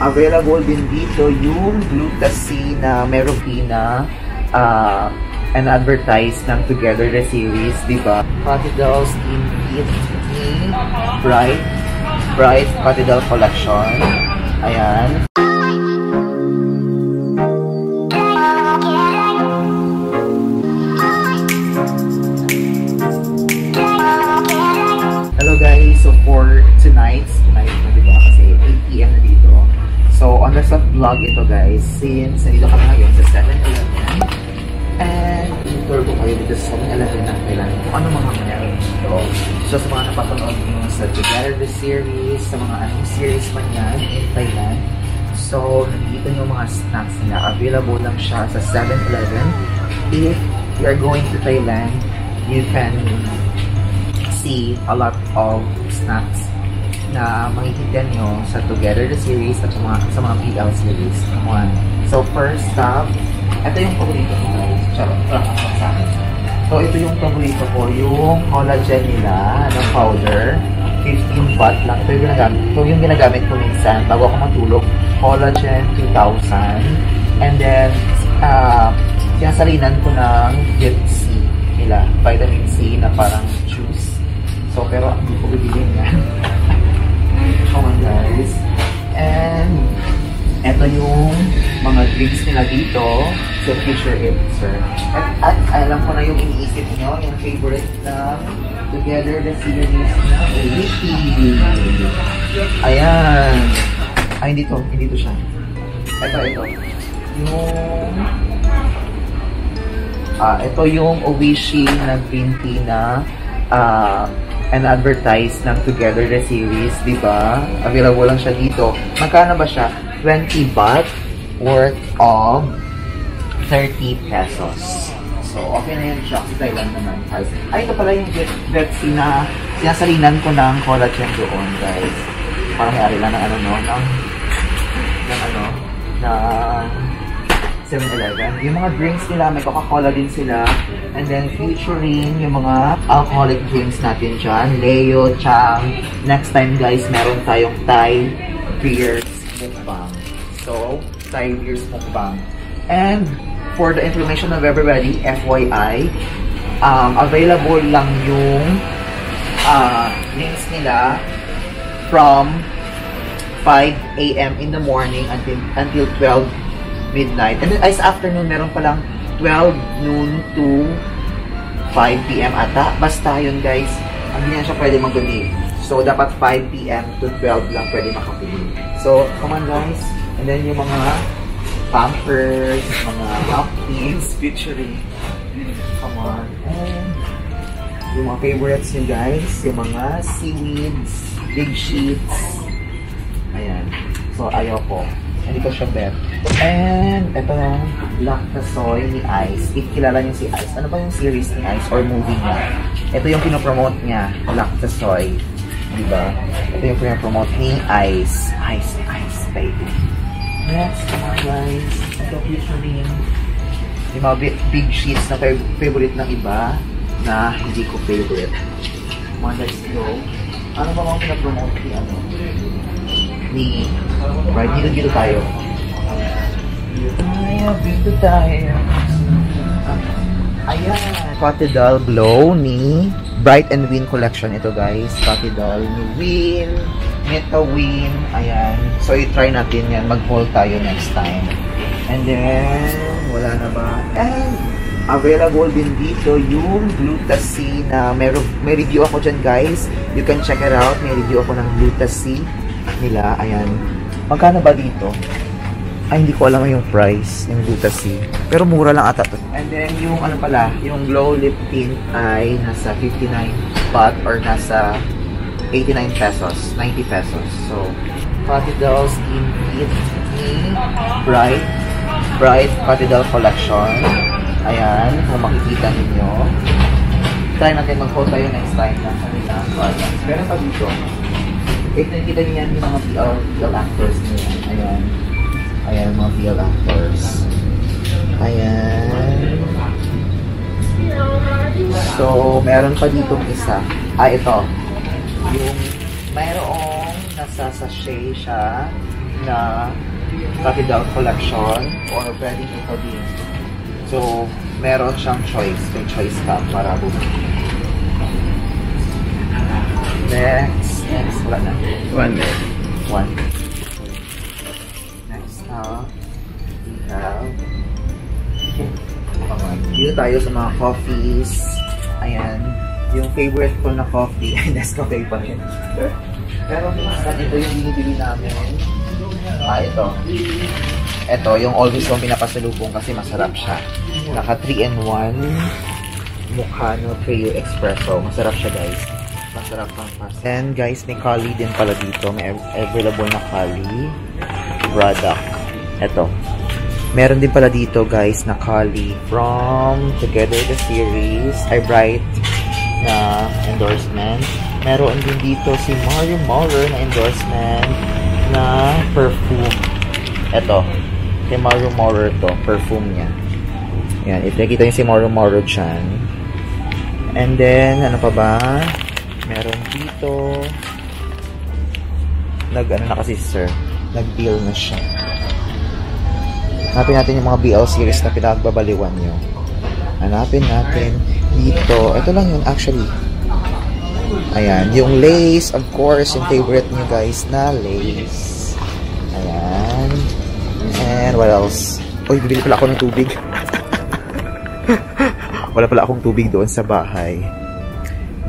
available din dito yung Glutacy na meron din na an advertise ng Together The Series, diba? Patidal Skin Fit ni Bright Patidal Collection. Ayan. Hello guys, so for tonight na diba kasi 8 PM na dito. So on the sub vlog ito guys, since nandito kami ngayon sa 7-Eleven. And tour ko kayo dito sa 7-Eleven ng Thailand kung ano mga meron dito. So sa mga napapanood nyo sa Together The Series, sa mga anong series man yan in Thailand. So nandito yung mga snacks nila. Available lang siya sa 7-Eleven. If you're going to Thailand, you can see a lot of snacks na makikita nyo sa Together The Series at sa mga PL series. So first stop, ito yung paborito ko guys, charot, sa akin. So ito yung paborito ko, yung collagen nila ng powder, 15 baht lang. Ito yung ginagamit, ko minsan bago ako matulog, collagen 2000. And then, sinasalinan ko ng C nila, vitamin C na parang juice. So pero hindi ko bibili yan. Come on guys. And ito yung mga drinks nila dito sa Future Hipster. At alam ko na yung iniisip nyo, yung favorite na Together The Series na Wiki. Ayan. Ay, hindi to siya. Ito. Ito yung Oishi na green tea na and advertise ng Together The Series, di ba? Available lang siya dito. Magkano ba siya? 20 baht worth of 30 pesos. So, okay na yun siya. Sa Thailand naman, guys. Ay, ito pala yung Glutacy na sinasalinan ko ng collagen doon, guys. Parang may ari lang ng na 7-Eleven. Yung mga drinks nila, may Coca-Cola din sila. And then, featuring yung mga alcoholic drinks natin dyan. Leo, Chang. Next time, guys, meron tayong Thai beers mukbang. So, Thai beers mukbang. And, for the information of everybody, FYI, available lang yung drinks nila from 5 AM in the morning until 12 midnight. And then, sa afternoon, meron palang 12 noon to 5 PM ata. Basta yun, guys. Hindi na siya pwede mag-gabi. So, dapat 5 PM to 12 lang pwede makapili. So, come on, guys. And then, yung mga pampers, mga napkins, featuring. Come on. And yung mga favorites nyo, guys. Yung mga seaweeds, big sheets. Ayan. So, ayoko. Hindi ko siya bet. And, eto na, Lactasoy ni Ice. If kilala niyo si Ice, ano ba yung series ni Ice or movie niya? Ito yung pinopromote niya, Lactasoy. Diba? Ito yung pinopromote ni Ice. Ice, baby. Next, come on guys. Ito, featuring yung mga big sheets na favorite ng iba na hindi ko favorite. Come on, let's go. Ano ba mga pinopromote ni ano? Ni Bright, dito tayo. Ayan, dito tayo. Ayan. Pattie Dal Glow ni Bright and Win Collection ito guys. Pattie Dal ni Win, Meta Win. Ayan. So, i-try natin yan. Mag-haul tayo next time. And then, wala na ba? And, available din dito yung Glutacy na may review ako dyan guys. You can check it out. May review ako ng Glutacy nila, ayan. Magkano ba dito? Ay, hindi ko alam yung price ng Glutacy. Pero mura lang ata to. And then, yung ano pala, yung glow lip tint ay nasa 59 baht or nasa 89 pesos, 90 pesos. So, Pattie Dal Skin Fit ni Bright Pattie Dal Collection. Ayan, kung makikita ninyo. Try natin mag-haul tayo next time na kanila. Pero pa dito, eh, nakikita niyo yan yung mga PL actors niya. Ayan, mga PL actors. Ayan. So, meron pa dito isa. Ito. Yung mayroong nasa sachet siya na Patidal Collection or pwede nyo sabihin. So, meron siyang choice. May choice ka para bumili. Next. Wala na. One. Next up, we have... Dito tayo sa mga coffees. Ayan. Yung favorite ko na coffee. Ay, Nescafe pa rin. Pero dito yung binibili namin. Ito. Ito, yung always kong pinapasalubong kasi masarap siya. Naka 3-in-1 Mucano Treo Espresso. Masarap siya, guys. Masarap pang pasta. And guys, may Kali din pala dito. May available na Kali product. Ito. Meron din pala dito, guys, na Kali from Together The Series. Ay, Bright na endorsement. Meron din dito si Mario Maurer na endorsement na perfume. Ito. Si Mario Maurer to. Perfume niya. Ayan. Itikita yung si Mario Maurer dyan. And then, ano pa ba? Meron dito. Ano na kasi, sir? Nag-deal na siya. Hanapin natin yung mga BL series na pinagbabaliwan nyo. Hanapin natin dito. Ito lang yun actually. Ayan. Yung lace, of course, yung favorite nyo guys na lace. Ayan. And what else? Uy, bibili pala ako ng tubig. Wala pala akong tubig doon sa bahay.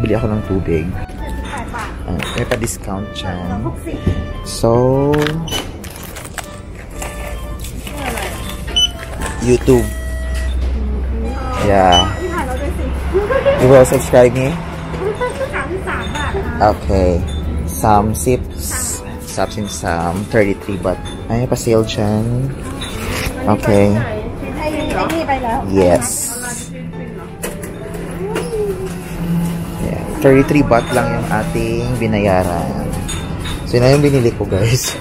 Bili ako ng tubig. May pa-discount dyan. So... YouTube. Yeah. You will subscribe me? Okay. Sam sips. Subs in Sam. 33 baht. Ay, pa-sale dyan. Okay. Yes. Yeah. 33 baht lang yung ating binayaran. So, yun na yung binili ko, guys.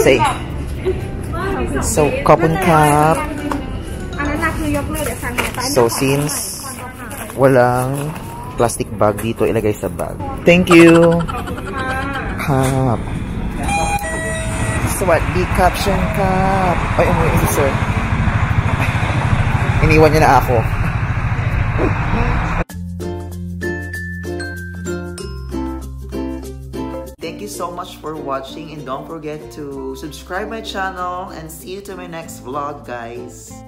Say. So, cup and cup. So, since walang plastic bag dito, ilagay sa bag. Thank you. Cup. So, what? Decaption cup. Ay, umuwi si sir. Iniwan niya na ako. Thank you so much for watching, and don't forget to subscribe my channel, and see you to my next vlog, guys.